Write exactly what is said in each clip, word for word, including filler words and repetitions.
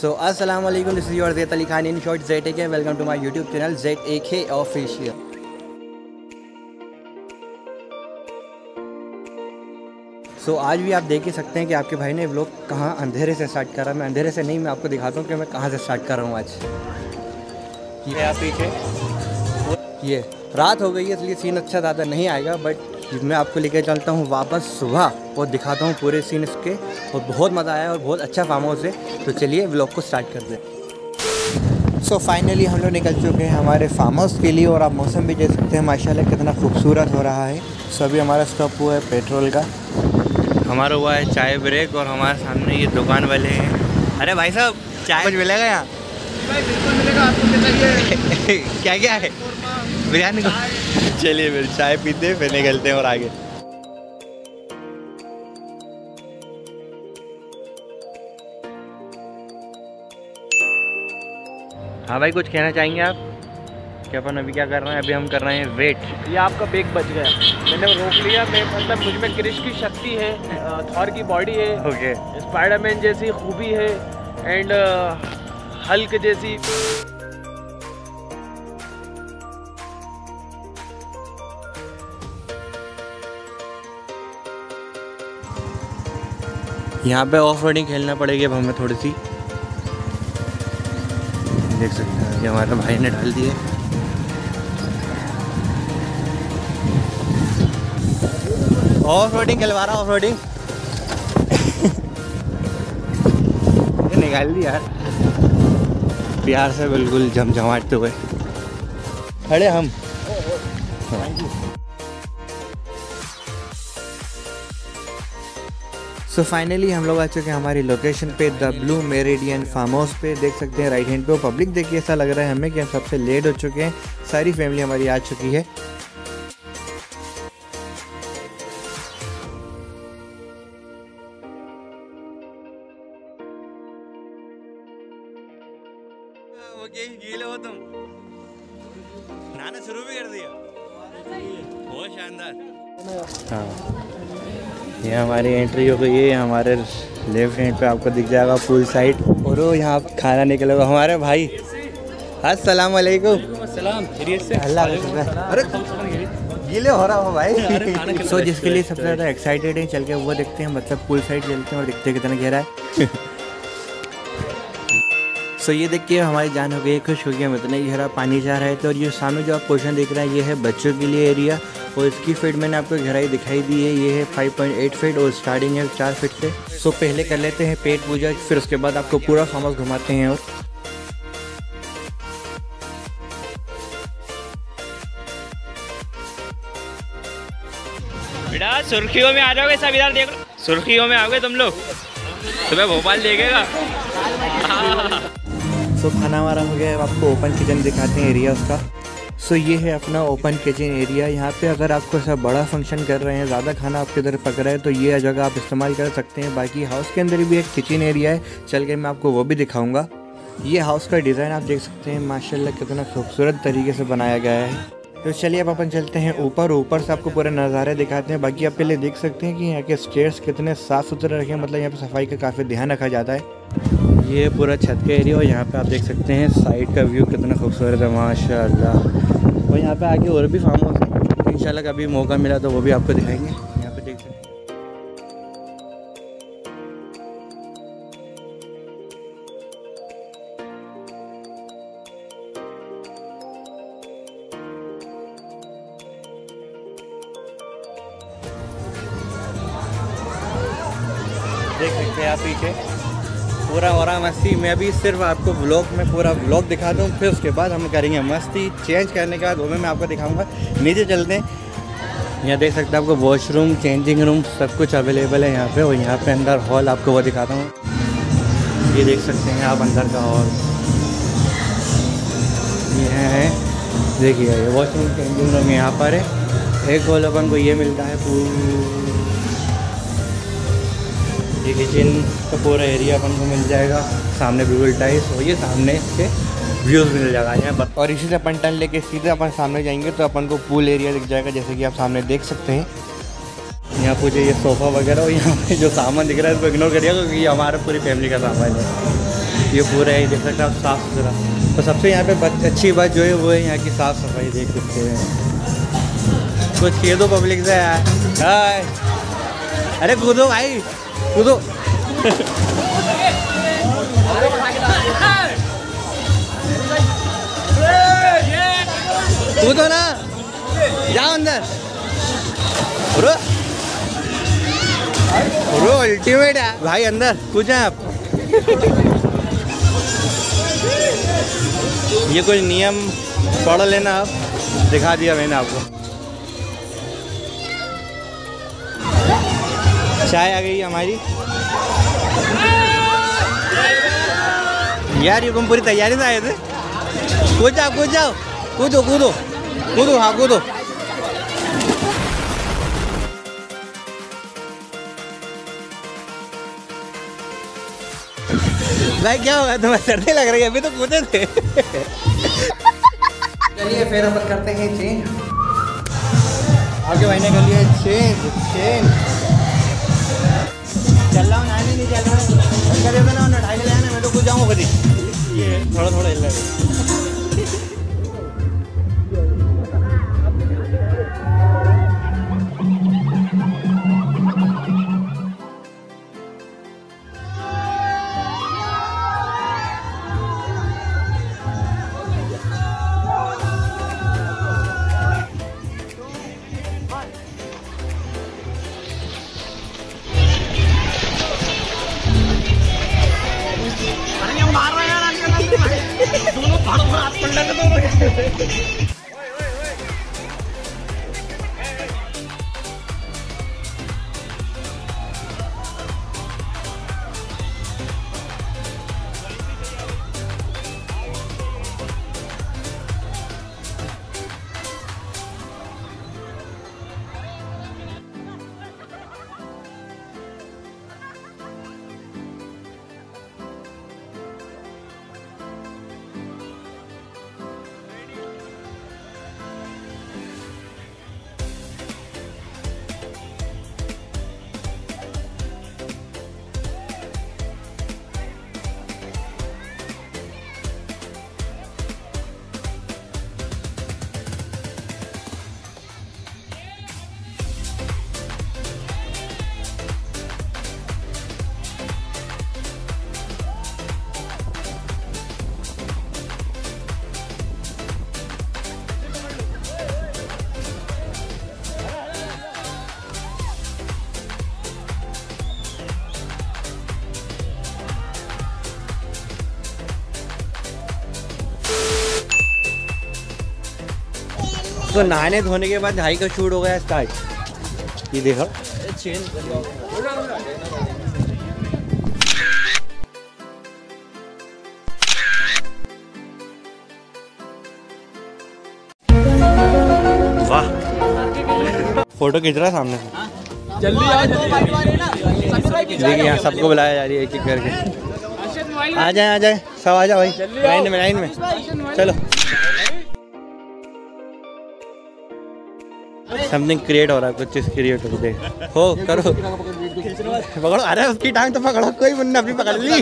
सो अस्सलाम वालेकुम, this is your Zaid Ali Khan in short Z A K. Welcome to my YouTube channel Zaid A K official. So so, आज भी आप देख ही सकते हैं कि आपके भाई ने व्लॉग कहाँ अंधेरे से स्टार्ट करा। मैं अंधेरे से नहीं, मैं आपको दिखाता हूँ कि मैं कहाँ से स्टार्ट कर रहा हूँ आज। ये आप पीछे ये रात हो गई है, इसलिए सीन अच्छा ज़्यादा नहीं आएगा, बट मैं आपको लेकर चलता हूँ वापस सुबह और दिखाता हूँ पूरे सीन इसके। और बहुत मज़ा आया और बहुत अच्छा फार्म हाउस है। तो चलिए व्लॉग को स्टार्ट कर दें। सो फाइनली हम लोग निकल चुके हैं हमारे फार्म हाउस के लिए और आप मौसम भी देख सकते हैं, माशाल्लाह कितना खूबसूरत हो रहा है। सो अभी हमारा स्टॉप हुआ है पेट्रोल का, हमारा हुआ है चाय ब्रेक और हमारे सामने ये दुकान वाले हैं। अरे भाई साहब, चाय कुछ मिलेगा यहाँ? भाई बिल्कुल मिलेगा, आपको चाहिए क्या क्या है? बिरयानी। चलिए फिर चाय पीते फिर निकलते हैं और आगे। हाँ भाई, कुछ कहना चाहेंगे आप? क्या अपन अभी क्या कर रहे हैं? अभी हम कर रहे हैं वेट। ये आपका बेग बच गया, मैंने रोक लिया। मैं मतलब मुझ में क्रिश की शक्ति है, थॉर की बॉडी है, okay. स्पाइडरमैन जैसी खूबी है एंड हल्क जैसी। यहाँ पे ऑफ रोडिंग खेलना पड़ेगी अब हमें थोड़ी सी। देख सकते हैं ये हमारे भाई ने डाल दिए। ऑफ रोडिंग खिलवा रहा, ऑफ रोडिंग निकाल दी यार प्यार से, बिल्कुल जमझमाते हुए खड़े हम। सो फाइनली हम लोग आ चुके हैं हमारी लोकेशन पे, डब्ल्यू मेरिडियन फार्म हाउस पे। देख सकते हैं राइट हैंड पे वो पब्लिक। देखिए ऐसा लग रहा है हमें कि हम सबसे लेट हो चुके हैं, सारी फैमिली हमारी आ चुकी है। ओके गीले हो तुम, नाना शुरू भी कर दिया, बहुत शानदार। हाँ, ये हमारी एंट्री हो गई है। हमारे लेफ्ट हैंड पे आपको दिख जाएगा पूल साइड और वो यहाँ खाना निकलेगा। हमारे भाई अस्सलाम वालेकुम। सलाम, खैरियत से? अल्लाह। अरे गीले हो रहा हो भाई। सो जिसके लिए सबसे ज़्यादा एक्साइटेड है, चल के वो देखते हैं, मतलब पूल साइड चलते हैं और देखते हैं कितना गहरा है। सो so, ये देख के हमारी जान हो गई, खुश हो गया, मतलब ये गहरा पानी जा रहा है। तो और ये सामने जो आप पोर्शन देख रहे हैं ये है बच्चों के लिए एरिया और इसकी फीट मैंने आपको गहराई दिखाई दी है। ये है फाइव पॉइंट एट फीट और स्टार्टिंग है चार फीट से। सो so, पहले कर लेते हैं पेट पूजा, फिर उसके बाद आपको पूरा फार्म हाउस घुमाते हैं। और बेटा सुर्खियों में आ जाओगे सब, इधर देख लो, सुर्खियों में आओगे तुम लोग, तुम्हें भोपाल देखेगा। सो so, खाना हमारा हो गया है। आपको ओपन किचन दिखाते हैं एरिया उसका। सो so, ये है अपना ओपन किचन एरिया। यहाँ पे अगर आपको ऐसा बड़ा फंक्शन कर रहे हैं, ज़्यादा खाना आपके इधर पक रहा है, तो ये जगह आप इस्तेमाल कर सकते हैं। बाकी हाउस के अंदर भी एक किचन एरिया है, चल के मैं आपको वो भी दिखाऊंगा। ये हाउस का डिज़ाइन आप देख सकते हैं, माशाल्लाह कितना खूबसूरत तरीके से बनाया गया है। तो चलिए अब अपन चलते हैं ऊपर, ऊपर से आपको पूरे नज़ारे दिखाते हैं। बाकी आप पहले देख सकते हैं कि यहाँ के स्टेयर्स कितने साफ़ सुथरे रखे हैं, मतलब यहाँ पे सफाई का काफ़ी ध्यान रखा जाता है। ये पूरा छत का एरिया और यहाँ पे आप देख सकते हैं साइड का व्यू कितना खूबसूरत है, माशाल्लाह। और यहाँ पे आगे और भी फार्म हाउस है, इंशाल्लाह कभी मौका मिला तो वो भी आपको दिखाएंगे। यहाँ पे देख सकते देख सकते हैं आप पीछे पूरा हो रहा मस्ती। मैं अभी सिर्फ आपको व्लॉग में पूरा व्लॉग दिखा दूँ, फिर उसके बाद हम करेंगे मस्ती। चेंज करने के बाद वो मैं आपको दिखाऊंगा। नीचे चलते हैं, यहाँ देख सकते हैं आपको वॉशरूम, चेंजिंग रूम सब कुछ अवेलेबल है यहाँ पे। और यहाँ पे अंदर हॉल आपको वो दिखाता हूँ। ये देख सकते हैं आप अंदर का हॉल, ये है देखिए ये वॉशरूम, चेंजिंग रूम यहाँ पर है। एक हॉल अपन को ये मिलता है पूरी, ये किचन का पूरा एरिया अपन को मिल जाएगा। सामने बिल्कुल टाइल्स हो, ये सामने इसके व्यूज़ मिल जाएगा यहाँ पर। और इसी से अपन टर्न लेके सीधे अपन सामने जाएंगे तो अपन को पूल एरिया दिख जाएगा, जैसे कि आप सामने देख सकते हैं। यहाँ पूछे ये सोफ़ा वगैरह और यहाँ पे जो सामान दिख रहा है उसको इग्नोर करिएगा क्योंकि हमारा पूरी फैमिली का सामान है। ये पूरा है, देख सकते हैं आप साफ़ सुथरा। तो सबसे यहाँ पे अच्छी बात जो है वो है यहाँ की साफ़ सफाई, देख सकते हैं। कुछ कह दो पब्लिक से यार, अरे कूदो भाई कूदो। कूदो ना, जाओ अंदर। ब्रो ब्रो अल्टीमेट है भाई, अंदर कूद जाए आप। ये कुछ नियम पढ़ लेना आप, दिखा दिया मैंने आपको। चाय आ गई हमारी यार, ये तुम पूरी तैयारी से आए थे। कूद जाओ कूद जाओ, कूदो कूदो कूदो, हाँ कूदो। भाई क्या हुआ तुम्हें, सर्दी लग रही है? अभी तो कूदे थे। चलिए फिर हम करते हैं चेंज। आपके भाई ने कर लिया चेंज चेंज चल रहा हूँ, नहीं नहीं चल रहा हूँ, कर देते ना उन्हें ढाई ले आने, मैं तो कुछ जाऊँगा कभी। ये थोड़ा थोड़ा हिल रहा तो नहाने धोने के बाद भाई का शूट हो गया स्टार्ट। ये देखो वाह, फोटो खींच रहा है सामने से। जल्दी आओ जल्दी, देखिए यहाँ सबको बुलाया जा रही है एक एक करके। आ जाए आ जाए सब, आ जाओ भाई लाइन में लाइन में चलो। समथिंग क्रिएट हो रहा है, कुछ चीज़ क्रिएट हो दे हो करो, पकड़ो। अरे उसकी टांग तो पकड़ो, कोई मुन्ना अपनी पकड़ ली।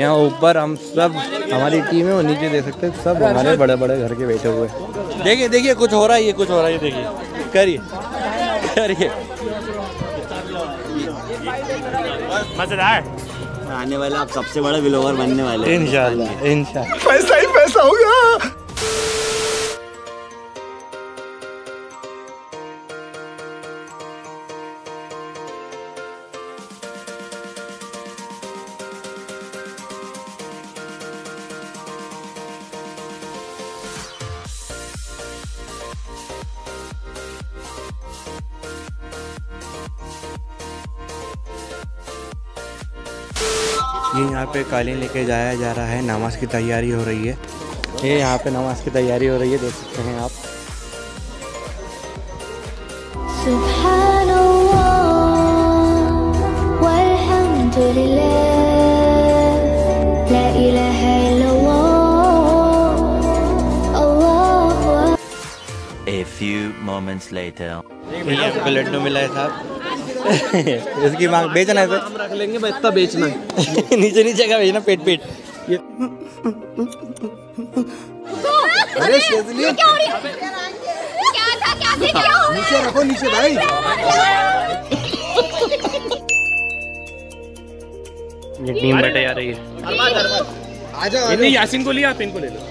यहाँ ऊपर हम सब हमारी टीम है, वो नीचे देख सकते हैं सब हमारे बड़े बड़े घर के बैठे हुए। देखिए देखिए कुछ हो रहा है, ये कुछ हो रहा है, देखिए करिए करिए मजेदार। आने वाला आप सबसे बड़ा व्लॉगर बनने वाले हैं इंशाल्लाह इंशाल्लाह। पैसा ही पैसा होगा। ये यहाँ पे कालीन लेके जाया जा रहा है, नमाज की तैयारी हो रही है। ये यहाँ पे नमाज की तैयारी हो रही है, देख सकते हैं आप। सुब्हानल्लाह वल्हम्दुलिल्लाह ला इलाहा इल्लल्लाह अल्लाहु। moments later. लड्डू मिला है साहब, इसकी मांग बेचना है सर, हम रख लेंगे भाई, इतना बेचना है। नीचे नीचे का बेचना, पेट पेट। अरे ये क्या हो रही है? क्या था, क्या से क्या हो गया? नीचे रखो, नीचे भाई। ये टीम बैठे आ रही है। आ जाओ, इन्हें यासिन को लिया, आप इनको ले लो।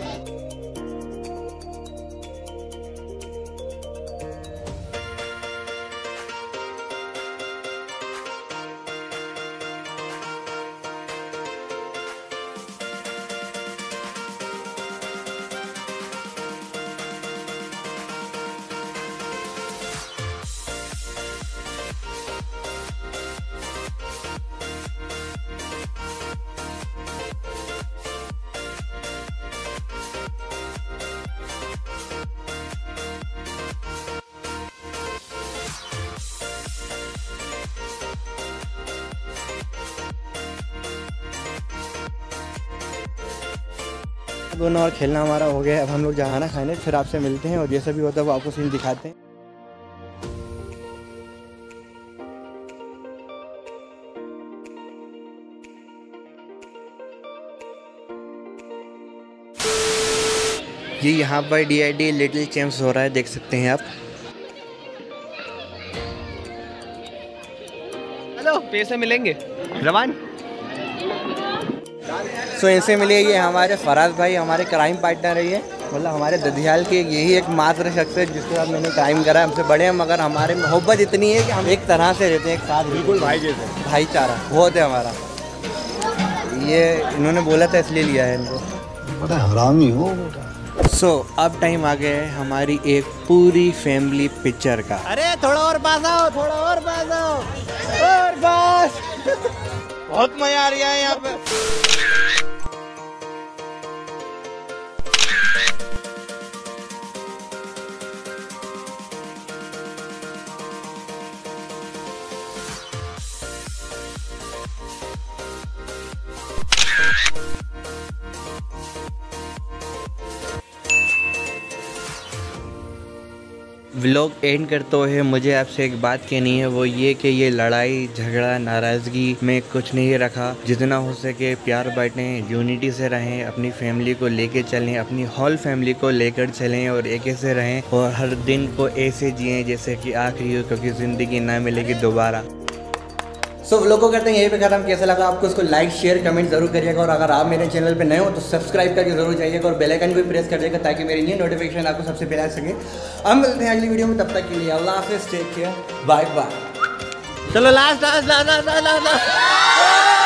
दोनों और खेलना हमारा हो गया, अब हम लोग जाना खाने, फिर आपसे मिलते हैं और जैसा भी होता है वो आपको सीन दिखाते हैं। ये यहाँ पर D I D little champs हो रहा है, देख सकते हैं आप। हेलो, पैसे मिलेंगे रवान। सो so, इनसे मिले, ये हमारे फराज भाई हमारे क्राइम पार्टनर है। ये मतलब हमारे दधियाल के यही एक मात्र शख्स है जिसके साथ मैंने क्राइम करा है। हमसे बड़े हैं मगर हमारे मोहब्बत इतनी है कि हम एक तरह से रहते हैं एक साथ, बिल्कुल भाई जैसे, भाईचारा बहुत है हमारा। ये इन्होंने बोला था इसलिए लिया है इनको, बड़ा हरामी हो। सो so, अब टाइम आ गया है हमारी एक पूरी फैमिली पिक्चर का। अरे थोड़ा और पास आओ, थोड़ा और पास आओ, और पास। बहुत मजा आ रहा है यहाँ पे। व्लॉग एंड करते हुए मुझे आपसे एक बात कहनी है, वो ये कि ये लड़ाई झगड़ा नाराज़गी में कुछ नहीं रखा। जितना हो सके प्यार बांटें, यूनिटी से रहें, अपनी फैमिली को लेके चलें, अपनी होल फैमिली को लेकर चलें और एक से रहें और हर दिन को ऐसे जिएं जैसे कि आखिरी हो, क्योंकि ज़िंदगी ना मिलेगी दोबारा। सो so, व्लॉग को करते हैं यहीं पे खत्म। कैसा लगा आपको इसको लाइक शेयर कमेंट जरूर करिएगा और अगर आप मेरे चैनल पे नए हो तो सब्सक्राइब करके जरूर जाइएगा और बेल आइकन को भी प्रेस कर देगा ताकि मेरी न्यू नोटिफिकेशन आपको सबसे पहले आ सके। हम मिलते हैं अगली वीडियो में, तब तक के लिए अल्लाह हाफिज़, टेक केयर, बाय बाय। चलो last last last last last